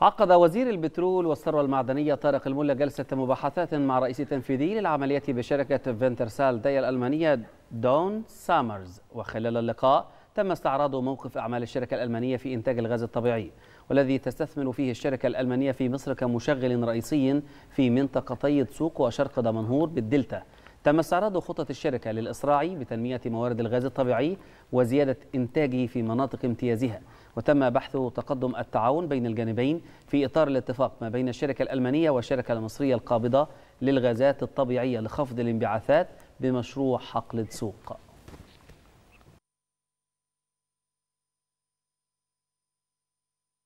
عقد وزير البترول والثروة المعدنية طارق الملا جلسة مباحثات مع رئيس تنفيذي للعملية بشركة فينترسال داي الألمانية دون سامرز، وخلال اللقاء تم استعراض موقف أعمال الشركة الألمانية في إنتاج الغاز الطبيعي، والذي تستثمر فيه الشركة الألمانية في مصر كمشغل رئيسي في منطقتي طوق وشرق دمنهور بالدلتا. تم استعراض خطط الشركة للإسراع بتنمية موارد الغاز الطبيعي وزيادة إنتاجه في مناطق امتيازها، وتم بحث تقدم التعاون بين الجانبين في إطار الاتفاق ما بين الشركة الألمانية والشركة المصرية القابضة للغازات الطبيعية لخفض الانبعاثات بمشروع حقل طوق.